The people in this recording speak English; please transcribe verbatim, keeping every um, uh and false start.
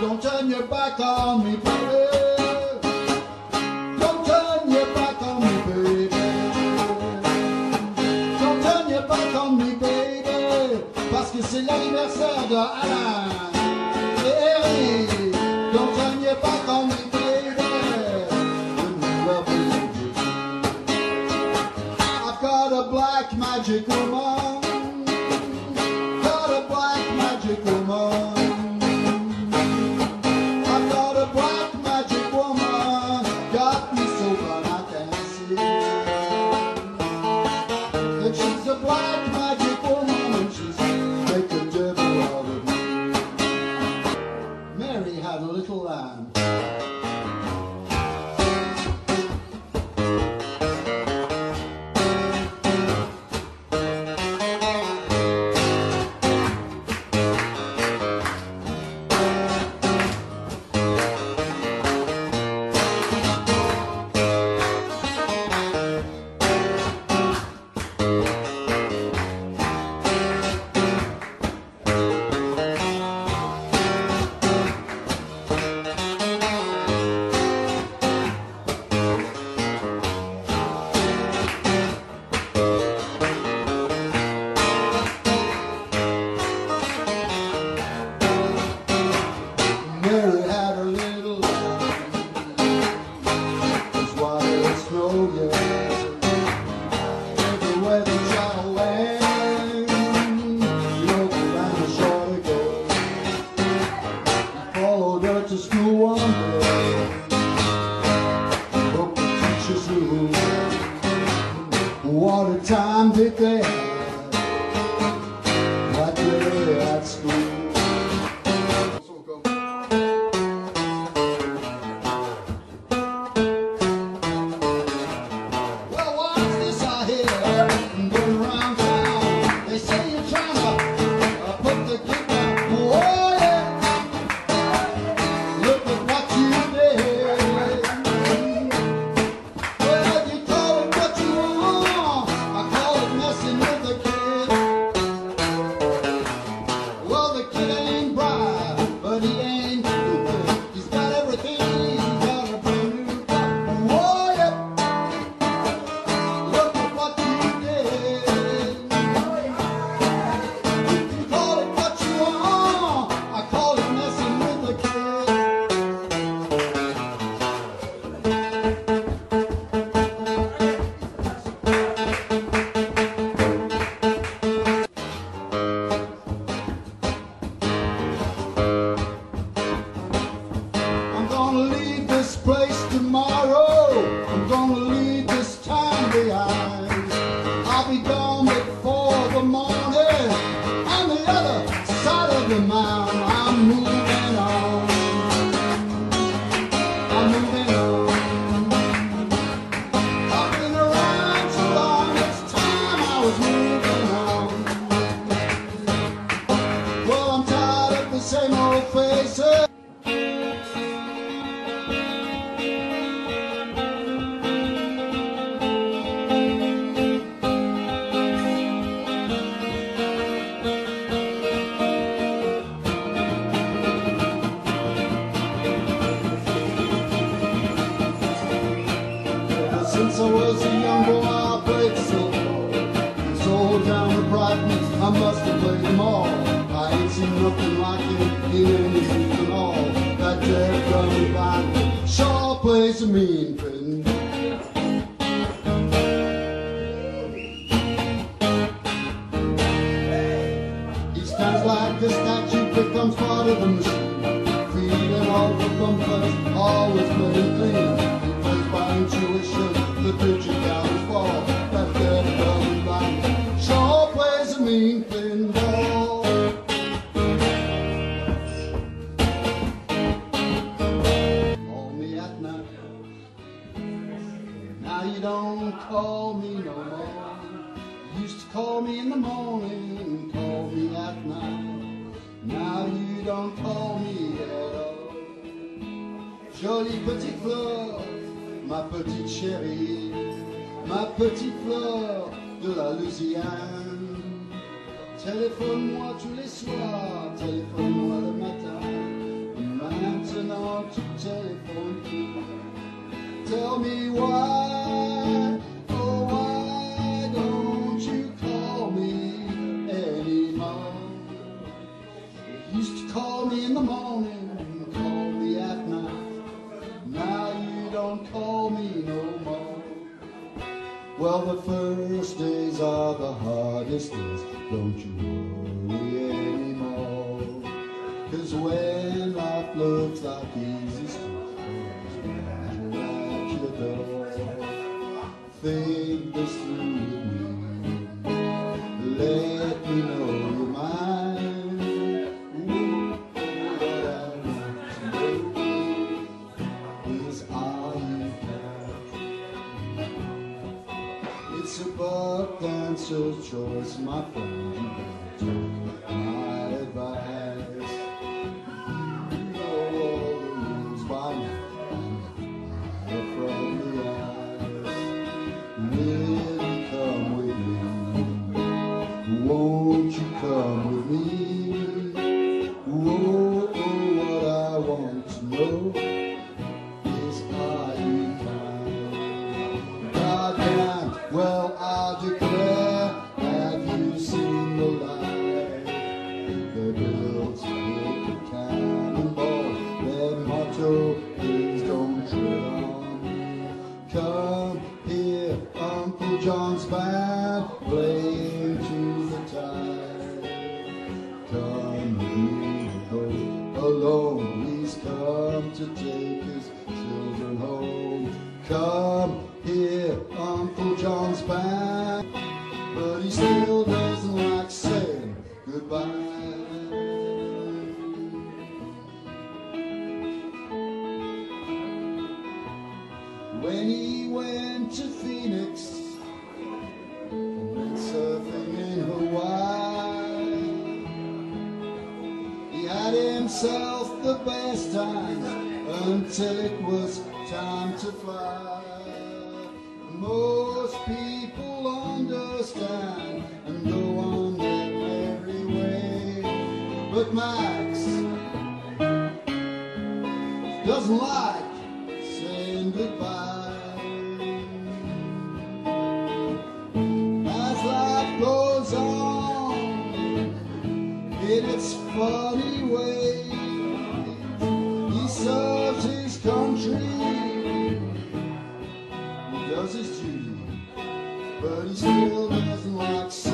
Don't turn your back on me, baby. C'est l'anniversaire de Alain et Eric. Donc je n'y ai pas comme il did. I've got a black magic woman. Got a black magic woman. I've got a black magic woman. Got me sober I can see. And she's a black magic woman. A little lamb. Mary had a little lamb, as white as snow, yeah. Everywhere the child went, the old lamb was sure to go. He followed her to school one day, broke the teacher's rule. What a time did they have that day at school. I'm moving on, I'm moving on. I've been around so long, it's time I was moving on. Well, I'm tired of the same old faces. Since I was a young boy, I played so sold down to Brighton, I must have played them all. I ain't seen nothing like it, hear anything at all. That dead gun band sure plays a mean thing. He stands like a statue, becomes part of the machine. Feeding all the bumpers, always playing clean. He plays by intuition. The picture down fall, that dead gun band sure plays a mean thin ball. Call me at night, now you don't call me no more. You used to call me in the morning, call me at night, now you don't call me at all. Jolie petite fleur, ma petite chérie, ma petite fleur de la Louisiane. Téléphone-moi tous les soirs, téléphone-moi le matin. don't you telephone me? Tell me why, oh why don't you call me anymore? You used to call me in the morning, you call me at night. Now you don't call me no more. Well, the first days are the hardest days, don't you worry anymore. Cause when life looks like easy street, at your door. Think this through with me, let me know you're mine. Ooh, what I want to do is all you got. It's a buck dancer's choice, my friend, you better take my advice. Won't you come with me? Whoa, oh, what I want to know is are you kind? God damn, well I declare, have you seen the light? The girls make a cannonball, their motto is don't tread on me. Come here, Uncle John's band, play. Come here, go alone, please come to take his children home. Come here, Uncle John's back, but he still doesn't like saying goodbye. When he went to Phoenix, himself the best times until it was time to fly. Most people understand and go on their merry way, but Max doesn't like saying goodbye. As life goes on in its funny way, serves his country, he does his duty, but he still doesn't like.